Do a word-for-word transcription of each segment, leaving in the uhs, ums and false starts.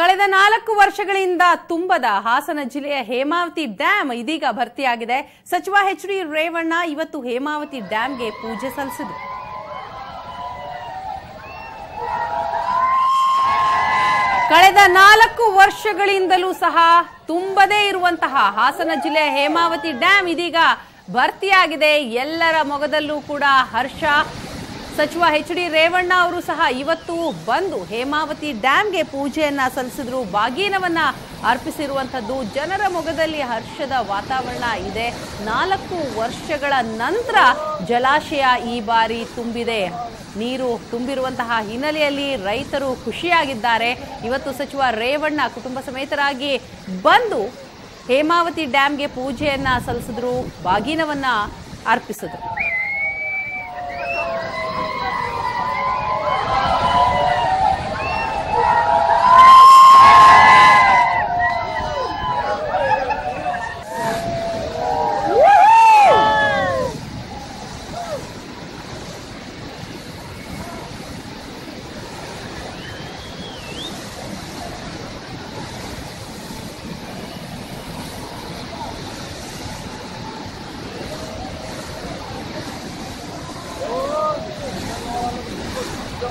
ಕಳೆದ ನಾಲ್ಕು ವರ್ಷಗಳಿಂದ ತುಂಬದ ಹಾಸನ ಜಿಲ್ಲೆಯ ಹೇಮಾವತಿ ಡ್ಯಾಂ ಇದೀಗ ಭರ್ತಿಯಾಗಿದೆ. ಸಚಿವ ಎಚ್ ಡಿ ರೇವಣ್ಣ ಇವತ್ತು ಹೇಮಾವತಿ ಡ್ಯಾಂಗೆ ಪೂಜೆ ಸಲ್ಲಿಸಿದರು. ಕಳೆದ ನಾಲ್ಕು ವರ್ಷಗಳಿಂದಲೂ ಸಹ ತುಂಬದೇ ಇರುವಂತಹ ಹಾಸನ ಜಿಲ್ಲೆಯ ಹೇಮಾವತಿ ಡ್ಯಾಂ ಇದೀಗ ಭರ್ತಿಯಾಗಿದೆ. ಎಲ್ಲರ ಮೊಗದಲ್ಲೂ ಕೂಡ ಹರ್ಷ. ಸಚಿವ ಎಚ್ ಡಿ ರೇವಣ್ಣ ಅವರು ಸಹ ಇವತ್ತು ಬಂದು ಹೇಮಾವತಿ ಡ್ಯಾಂಗೆ ಪೂಜೆಯನ್ನ ಸಲ್ಲಿಸಿದ್ರು. ಬಾಗಿನವನ್ನ ಅರ್ಪಿಸಿರುವಂಥದ್ದು. ಜನರ ಮೊಗದಲ್ಲಿ ಹರ್ಷದ ವಾತಾವರಣ ಇದೆ. ನಾಲ್ಕು ವರ್ಷಗಳ ನಂತರ ಜಲಾಶಯ ಈ ಬಾರಿ ತುಂಬಿದೆ. ನೀರು ತುಂಬಿರುವಂತಹ ಹಿನ್ನೆಲೆಯಲ್ಲಿ ರೈತರು ಖುಷಿಯಾಗಿದ್ದಾರೆ. ಇವತ್ತು ಸಚಿವ ರೇವಣ್ಣ ಕುಟುಂಬ ಸಮೇತರಾಗಿ ಬಂದು ಹೇಮಾವತಿ ಡ್ಯಾಂಗೆ ಪೂಜೆಯನ್ನ ಸಲ್ಲಿಸಿದ್ರು, ಬಾಗಿನವನ್ನ ಅರ್ಪಿಸಿದ್ರು.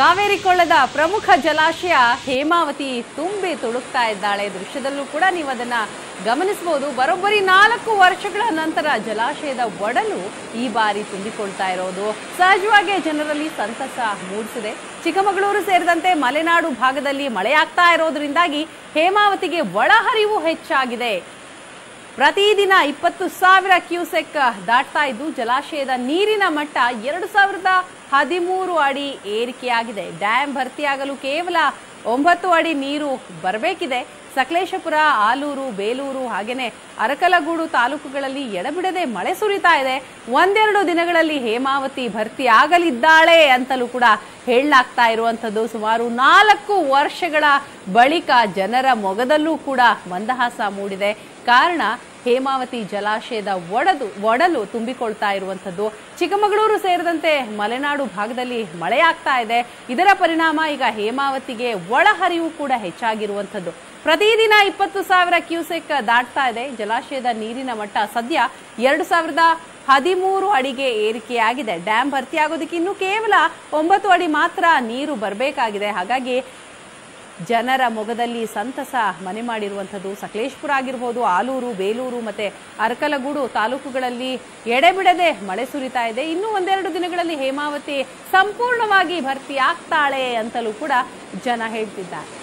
ಕಾವೇರಿ ಕೊಳ್ಳದ ಪ್ರಮುಖ ಜಲಾಶಯ ಹೇಮಾವತಿ ತುಂಬಿ ತುಳುಕ್ತಾ ಇದ್ದಾಳೆ. ದೃಶ್ಯದಲ್ಲೂ ಕೂಡ ನೀವು ಅದನ್ನ ಗಮನಿಸಬಹುದು. ಬರೋಬ್ಬರಿ ನಾಲ್ಕು ವರ್ಷಗಳ ನಂತರ ಜಲಾಶಯದ ಒಡಲು ಈ ಬಾರಿ ತುಂಬಿಕೊಳ್ತಾ ಇರೋದು ಸಹಜವಾಗಿ ಜನರಲ್ಲಿ ಸಂತಸ ಮೂಡಿಸಿದೆ. ಚಿಕ್ಕಮಗಳೂರು ಸೇರಿದಂತೆ ಮಲೆನಾಡು ಭಾಗದಲ್ಲಿ ಮಳೆಯಾಗ್ತಾ ಇರೋದ್ರಿಂದಾಗಿ ಹೇಮಾವತಿಗೆ ಒಳಹರಿವು ಹೆಚ್ಚಾಗಿದೆ. ಪ್ರತಿದಿನ ಇಪ್ಪತ್ತು ಸಾವಿರ ಕ್ಯೂಸೆಕ್ ದಾಟ್ತಾ ಇದ್ದು ಜಲಾಶಯದ ನೀರಿನ ಮಟ್ಟ ಎರಡು ಸಾವಿರದ ಹದಿಮೂರು ಅಡಿ ಏರಿಕೆಯಾಗಿದೆ. ಡ್ಯಾಂ ಭರ್ತಿಯಾಗಲು ಕೇವಲ ಒಂಬತ್ತು ಅಡಿ ನೀರು ಬರಬೇಕಿದೆ. ಸಕಲೇಶಪುರ, ಆಲೂರು, ಬೇಲೂರು ಹಾಗೆಯೇ ಅರಕಲಗೂಡು ತಾಲೂಕುಗಳಲ್ಲಿ ಎಡಬಿಡದೆ ಮಳೆ ಸುರಿತಾ ಇದೆ. ಒಂದೆರಡು ದಿನಗಳಲ್ಲಿ ಹೇಮಾವತಿ ಭರ್ತಿಯಾಗಲಿದ್ದಾಳೆ ಅಂತಲೂ ಕೂಡ ಹೇಳಲಾಗ್ತಾ ಇರುವಂಥದ್ದು. ಸುಮಾರು ನಾಲ್ಕು ವರ್ಷಗಳ ಬಳಿಕ ಜನರ ಮೊಗದಲ್ಲೂ ಕೂಡ ಮಂದಹಾಸ ಮೂಡಿದೆ. ಕಾರಣ ಹೇಮಾವತಿ ಜಲಾಶಯದ ಒಡದು ಒಡಲು ತುಂಬಿಕೊಳ್ತಾ ಇರುವಂಥದ್ದು. ಚಿಕ್ಕಮಗಳೂರು ಸೇರಿದಂತೆ ಮಲೆನಾಡು ಭಾಗದಲ್ಲಿ ಮಳೆಯಾಗ್ತಾ ಇದೆ. ಇದರ ಪರಿಣಾಮ ಈಗ ಹೇಮಾವತಿಗೆ ಒಳಹರಿವು ಕೂಡ ಹೆಚ್ಚಾಗಿರುವಂಥದ್ದು. ಪ್ರತಿದಿನ ಇಪ್ಪತ್ತು ಸಾವಿರ ಕ್ಯೂಸೆಕ್ ದಾಟ್ತಾ ಇದೆ. ಜಲಾಶಯದ ನೀರಿನ ಮಟ್ಟ ಸದ್ಯ ಎರಡು ಸಾವಿರದ ಹದಿಮೂರು ಅಡಿಗೆ ಏರಿಕೆಯಾಗಿದೆ. ಡ್ಯಾಂ ಭರ್ತಿಯಾಗೋದಕ್ಕೆ ಇನ್ನೂ ಕೇವಲ ಒಂಬತ್ತು ಅಡಿ ಮಾತ್ರ ನೀರು ಬರಬೇಕಾಗಿದೆ. ಹಾಗಾಗಿ ಜನರ ಮೊಗದಲ್ಲಿ ಸಂತಸ ಮನೆ ಮಾಡಿರುವಂಥದ್ದು. ಸಕಲೇಶಪುರ ಆಗಿರ್ಬೋದು, ಆಲೂರು, ಬೇಲೂರು ಮತ್ತು ಅರಕಲಗೂಡು ತಾಲೂಕುಗಳಲ್ಲಿ ಎಡೆಬಿಡದೆ ಮಳೆ ಸುರಿತಾ ಇದೆ. ಇನ್ನೂ ಒಂದೆರಡು ದಿನಗಳಲ್ಲಿ ಹೇಮಾವತಿ ಸಂಪೂರ್ಣವಾಗಿ ಭರ್ತಿಯಾಗ್ತಾಳೆ ಅಂತಲೂ ಕೂಡ ಜನ ಹೇಳ್ತಿದ್ದಾರೆ.